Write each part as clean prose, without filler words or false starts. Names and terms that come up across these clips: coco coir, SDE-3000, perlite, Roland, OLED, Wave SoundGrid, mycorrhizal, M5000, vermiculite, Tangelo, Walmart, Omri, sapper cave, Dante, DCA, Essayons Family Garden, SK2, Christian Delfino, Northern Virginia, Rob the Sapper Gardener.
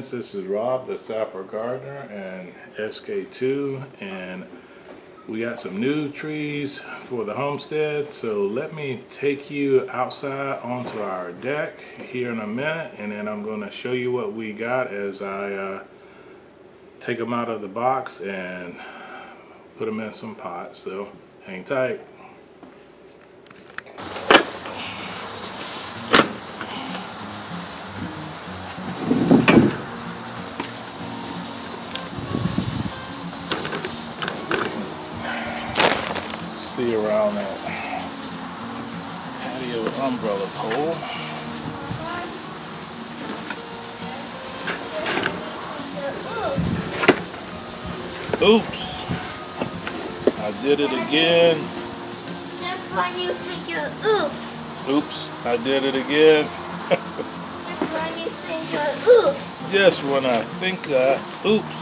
friends, this is Rob the Sapper Gardener and SK2, and we got some new trees for the homestead, so let me take you outside onto our deck here in a minute, and then I'm going to show you what we got as I take them out of the box and put them in some pots, so hang tight. See around that patio umbrella pole. Oops! I did it again. That's when you think you're oops. Oops! I did it again. That's when you think you're oops. Just when I think that. Oops!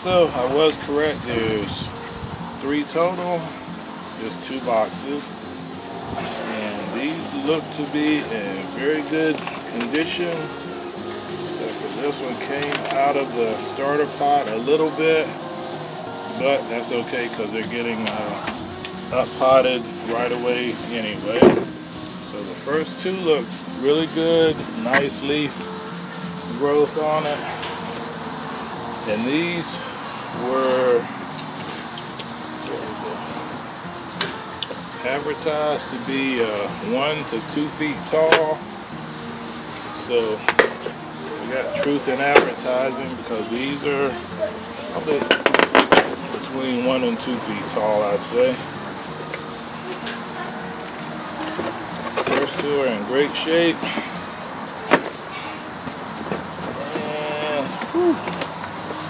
So I was correct. There's three total, just two boxes, and these look to be in very good condition. Except this one came out of the starter pot a little bit, but that's okay because they're getting up potted right away anyway. So the first two look really good, nice leaf growth on it, and these were advertised to be 1 to 2 feet tall, so we got truth in advertising because these are probably between 1 and 2 feet tall, I'd say. First two are in great shape, and whew,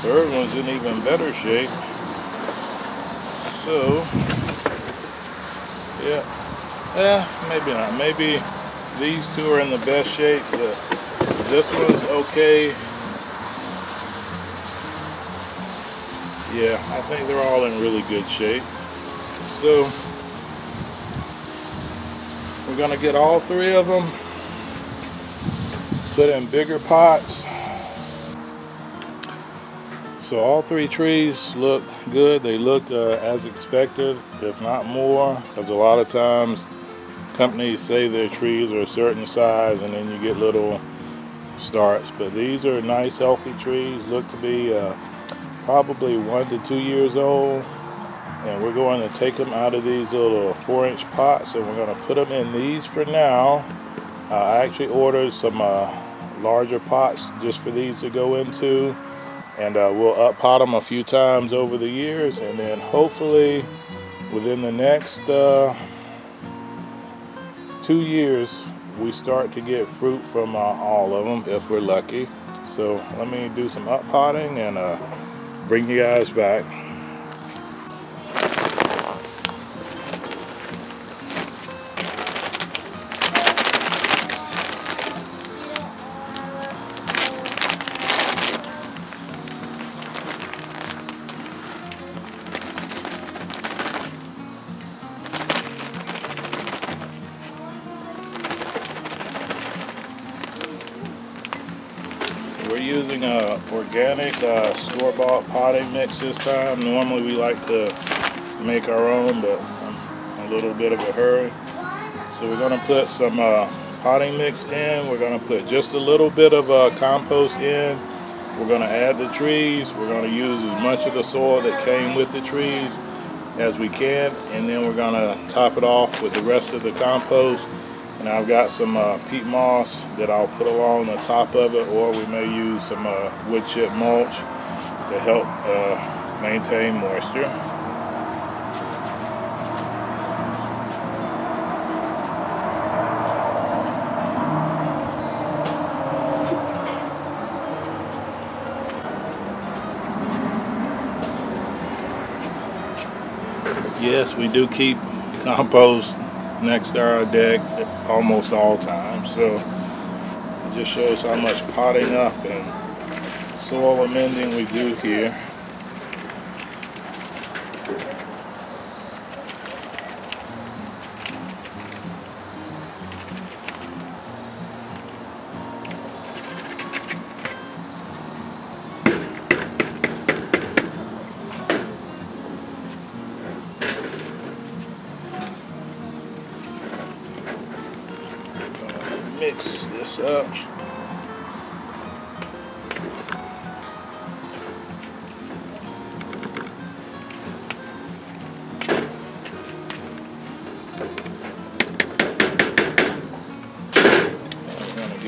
third one's in even better shape. So yeah, maybe not. Maybe these two are in the best shape, but this one's okay. Yeah, I think they're all in really good shape. So we're gonna get all three of them, put in bigger pots. So all three trees look good. They look as expected, if not more, because a lot of times companies say their trees are a certain size and then you get little starts. But these are nice, healthy trees, look to be probably 1 to 2 years old. And we're going to take them out of these little 4-inch pots and we're going to put them in these for now. I actually ordered some larger pots just for these to go into. And we'll up pot them a few times over the years, and then hopefully within the next 2 years we start to get fruit from all of them if we're lucky. So let me do some up potting and bring you guys back. We're using organic store-bought potting mix this time. Normally we like to make our own, but I'm a little bit of a hurry. So we're going to put some potting mix in. We're going to put just a little bit of compost in. We're going to add the trees. We're going to use as much of the soil that came with the trees as we can. And then we're going to top it off with the rest of the compost. And I've got some peat moss that I'll put along the top of it, or we may use some wood chip mulch to help maintain moisture. Yes, we do keep compost next to our deck almost all time, so it just shows how much potting up and soil amending we do here. mix this up.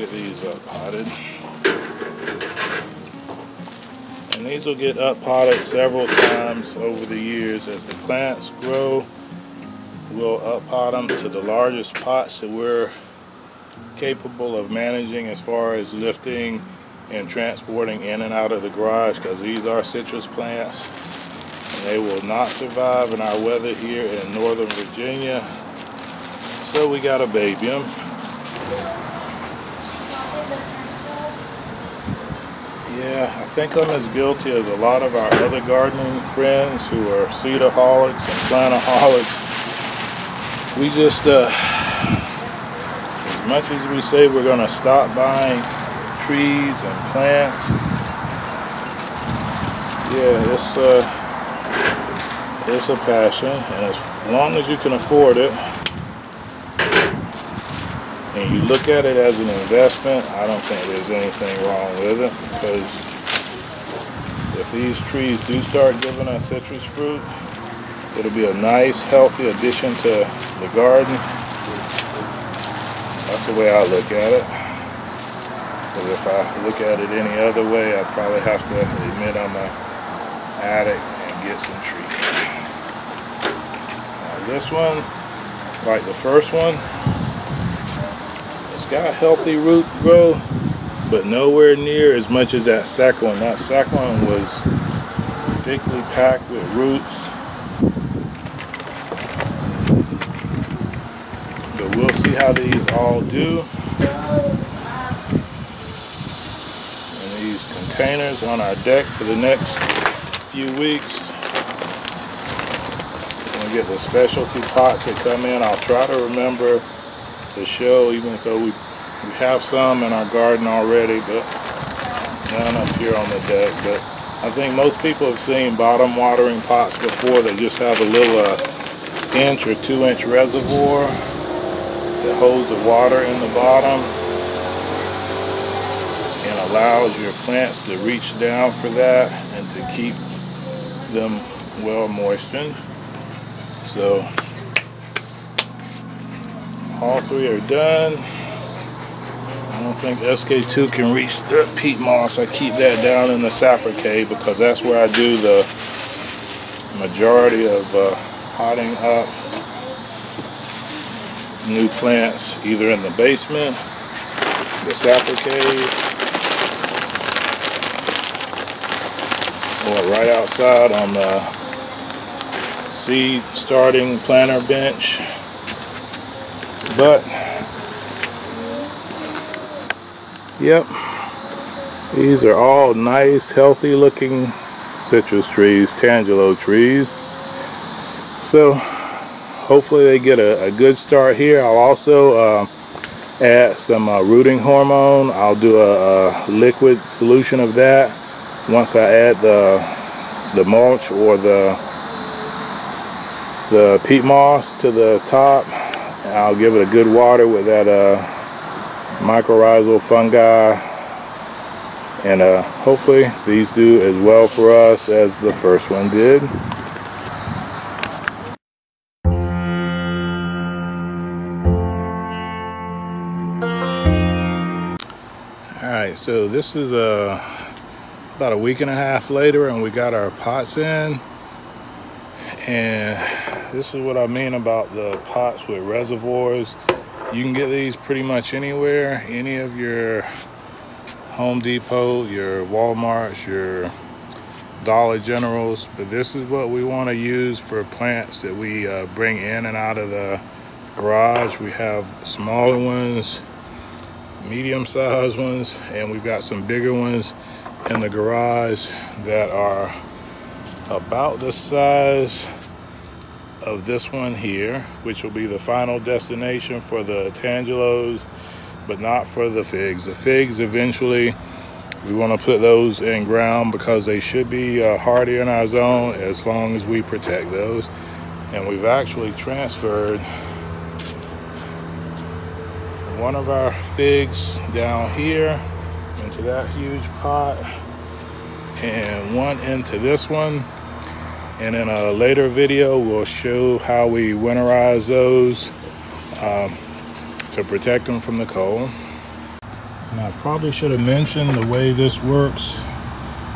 These will get up-potted several times over the years. As the plants grow, we'll up-pot them to the largest pots that we're capable of managing as far as lifting and transporting in and out of the garage, because these are citrus plants and they will not survive in our weather here in Northern Virginia. So we gotta baby them. Yeah, I think I'm as guilty as a lot of our other gardening friends who are seedaholics and plantaholics. We just, as much as we say we're going to stop buying trees and plants, yeah, it's a passion, and as long as you can afford it, and you look at it as an investment, I don't think there's anything wrong with it, because if these trees do start giving us citrus fruit, it'll be a nice, healthy addition to the garden. That's the way I look at it. Because if I look at it any other way, I'd probably have to admit I'm an addict and get some trees. Now this one, like the first one, got healthy root growth, but nowhere near as much as that second one. That second one was thickly packed with roots, but we'll see how these all do. And these containers on our deck for the next few weeks. We'll get the specialty pots that come in. I'll try to remember to show, even though we have some in our garden already, but none up here on the deck. But I think most people have seen bottom watering pots before. They just have a little inch or 2-inch reservoir that holds the water in the bottom and allows your plants to reach down for that and to keep them well moistened. So all three are done. I don't think SK2 can reach the peat moss. I keep that down in the sapper cave because that's where I do the majority of potting up new plants, either in the basement, the sapper cave, or right outside on the seed starting planter bench. But yep, these are all nice, healthy looking citrus trees, tangelo trees. So hopefully they get a good start here. I'll also add some rooting hormone. I'll do a liquid solution of that once I add the mulch or the peat moss to the top. I'll give it a good water with that mycorrhizal fungi, and hopefully these do as well for us as the first one did. Alright, so this is about a week and a half later, and we got our pots in, and this is what I mean about the pots with reservoirs. You can get these pretty much anywhere, any of your Home Depot, your Walmarts, your Dollar Generals, but this is what we want to use for plants that we bring in and out of the garage. We have smaller ones, medium-sized ones, and we've got some bigger ones in the garage that are about the size of this one here, which will be the final destination for the tangelos, but not for the figs. The figs, eventually we want to put those in ground because they should be hardy in our zone as long as we protect those. And we've actually transferred one of our figs down here into that huge pot, and one into this one. And in a later video, we'll show how we winterize those to protect them from the cold. And I probably should have mentioned the way this works.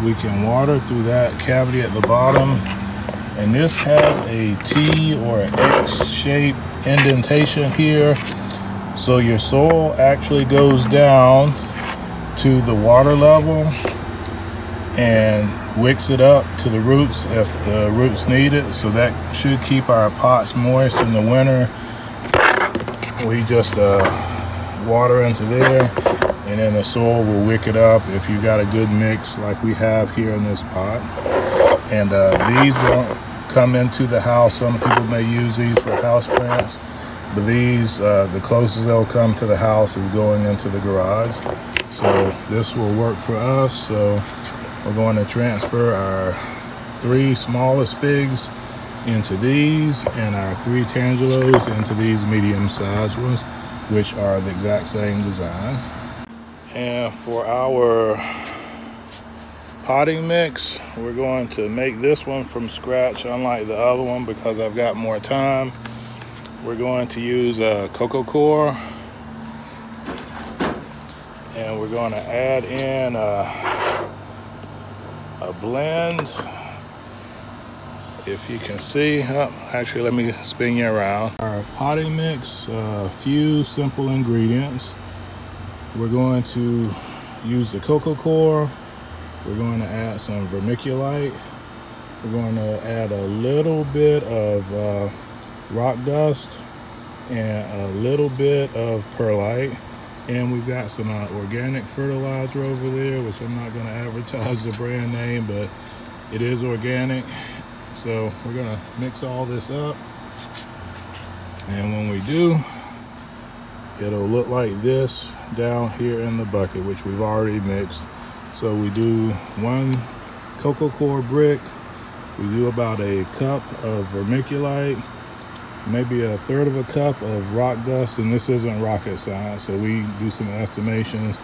We can water through that cavity at the bottom. And this has a T or an X-shaped indentation here. So your soil actually goes down to the water level and wicks it up to the roots if the roots need it. So that should keep our pots moist in the winter. We just water into there, and then the soil will wick it up if you got a good mix like we have here in this pot. And these won't come into the house. Some people may use these for house plants, but these, the closest they'll come to the house is going into the garage. So this will work for us. So we're going to transfer our three smallest figs into these and our three tangelos into these medium-sized ones, which are the exact same design. And for our potting mix, we're going to make this one from scratch, unlike the other one, because I've got more time. We're going to use coco coir, and we're going to add in a blend. If you can see, actually let me spin you around. Our potting mix, a few simple ingredients. We're going to use the coco coir. We're going to add some vermiculite. We're going to add a little bit of rock dust and a little bit of perlite. And we've got some organic fertilizer over there, which I'm not going to advertise the brand name, but it is organic. So we're going to mix all this up, and when we do, it'll look like this down here in the bucket, which we've already mixed. So we do one coco coir brick, we do about a cup of vermiculite, maybe a third of a cup of rock dust, and this isn't rocket science, so we do some estimations,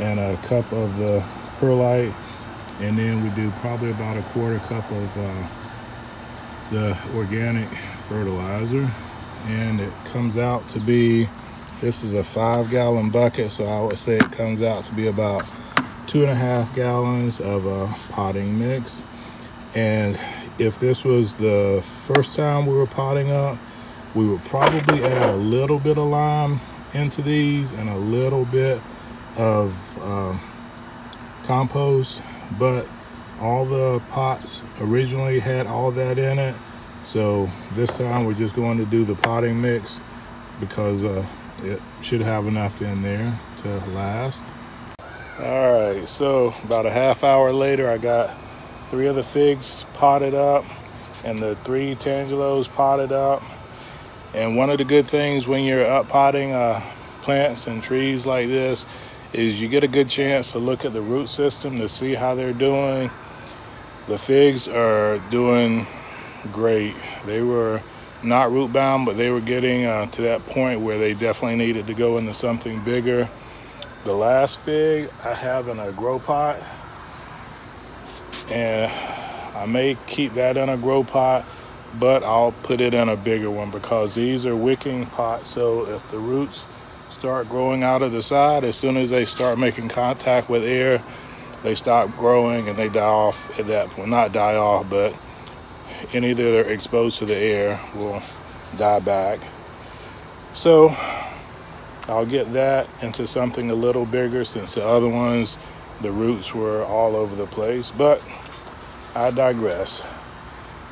and a cup of the perlite, and then we do probably about a quarter cup of the organic fertilizer, and it comes out to be, this is a 5-gallon bucket, so I would say it comes out to be about 2.5 gallons of a potting mix. And if this was the first time we were potting up, we would probably add a little bit of lime into these and a little bit of compost, but all the pots originally had all that in it. So this time we're just going to do the potting mix because it should have enough in there to last. All right, so about a half hour later, I got three of the figs potted up and the three tangelos potted up. And one of the good things when you're up potting plants and trees like this is you get a good chance to look at the root system to see how they're doing. The figs are doing great. They were not root bound, but they were getting to that point where they definitely needed to go into something bigger. The last fig I have in a grow pot, and I may keep that in a grow pot, but I'll put it in a bigger one because these are wicking pots. So if the roots start growing out of the side, as soon as they start making contact with air, they stop growing and they die off at that point. Not die off, but any that are exposed to the air will die back. So I'll get that into something a little bigger since the other ones, the roots were all over the place, but I digress.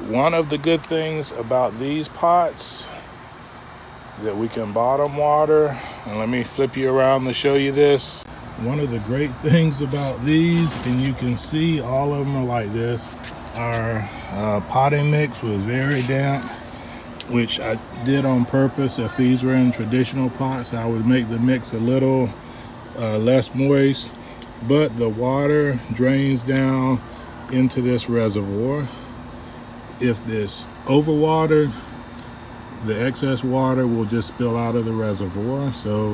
One of the good things about these pots that we can bottom water, and let me flip you around to show you this. One of the great things about these, and you can see all of them are like this, our potting mix was very damp, which I did on purpose. If these were in traditional pots, I would make the mix a little less moist, but the water drains down into this reservoir. If this overwatered, the excess water will just spill out of the reservoir. So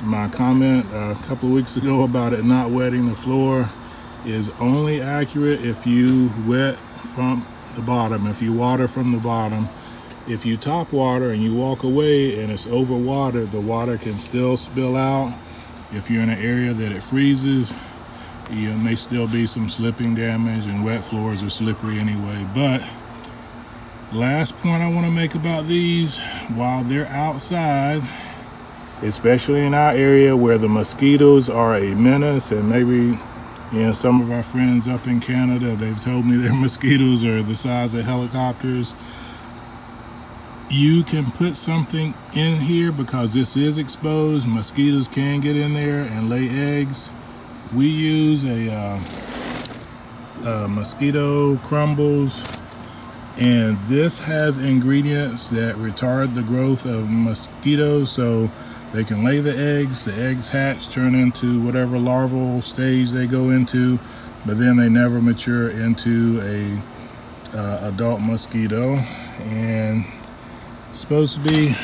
my comment a couple of weeks ago about it not wetting the floor is only accurate if you wet from the bottom, if you water from the bottom. If you top water and you walk away and it's overwatered, the water can still spill out. If you're in an area that it freezes, you may still be some slipping damage, and wet floors are slippery anyway. But last point I want to make about these, while they're outside, especially in our area where the mosquitoes are a menace, and maybe, you know, some of our friends up in Canada, they've told me their mosquitoes are the size of helicopters. You can put something in here because this is exposed. Mosquitoes can get in there and lay eggs. We use a mosquito crumbles, and this has ingredients that retard the growth of mosquitoes, so they can lay the eggs hatch, turn into whatever larval stage they go into, but then they never mature into a adult mosquito. And it's supposed to be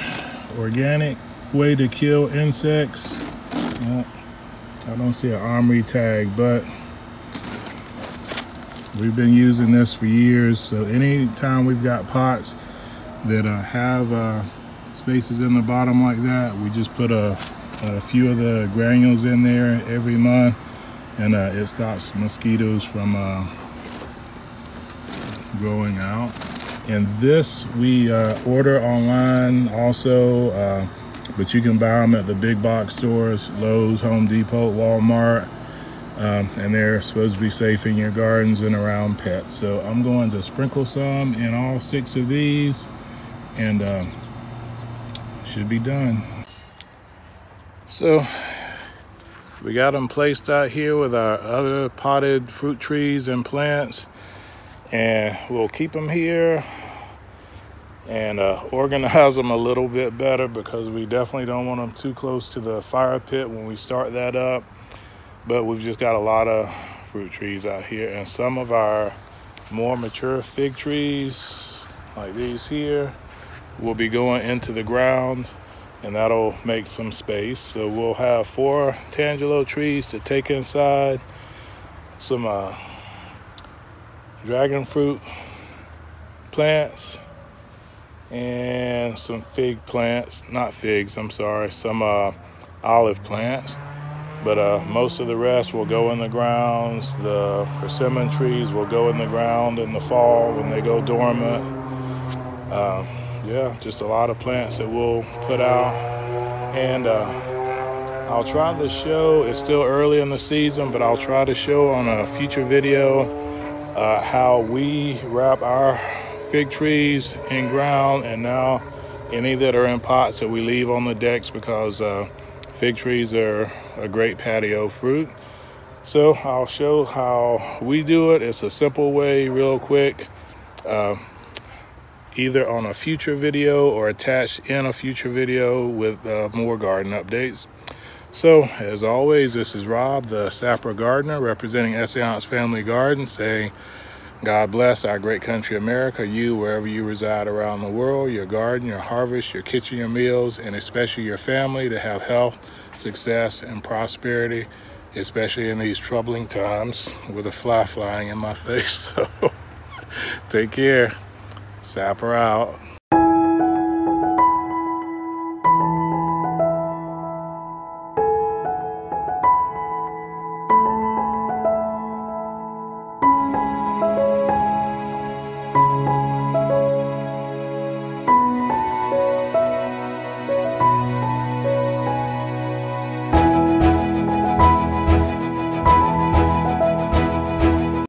organic way to kill insects. I don't see an Omri tag, but we've been using this for years. So anytime we've got pots that have spaces in the bottom like that, we just put a few of the granules in there every month, and it stops mosquitoes from growing out. And this we order online also, but you can buy them at the big box stores, Lowe's, Home Depot, Walmart, and they're supposed to be safe in your gardens and around pets. So I'm going to sprinkle some in all 6 of these, and should be done. So we got them placed out here with our other potted fruit trees and plants, and we'll keep them here and organize them a little bit better, because we definitely don't want them too close to the fire pit when we start that up. But we've just got a lot of fruit trees out here, and some of our more mature fig trees like these here will be going into the ground, and that'll make some space. So we'll have 4 tangelo trees to take inside, some dragon fruit plants, and some fig plants, not figs, I'm sorry, some olive plants. But most of the rest will go in the grounds. The persimmon trees will go in the ground in the fall when they go dormant. Yeah, just a lot of plants that we'll put out. And I'll try to show, it's still early in the season, but I'll try to show on a future video how we wrap our fig trees in ground, and now any that are in pots that we leave on the decks, because fig trees are a great patio fruit. So I'll show how we do it. It's a simple way, real quick, either on a future video or attached in a future video with more garden updates. So as always, this is Rob the Sapper Gardener, representing Essayons Family Garden, saying God bless our great country, America, you, wherever you reside around the world, your garden, your harvest, your kitchen, your meals, and especially your family, to have health, success, and prosperity, especially in these troubling times, with a fly flying in my face. So take care. Sapper out.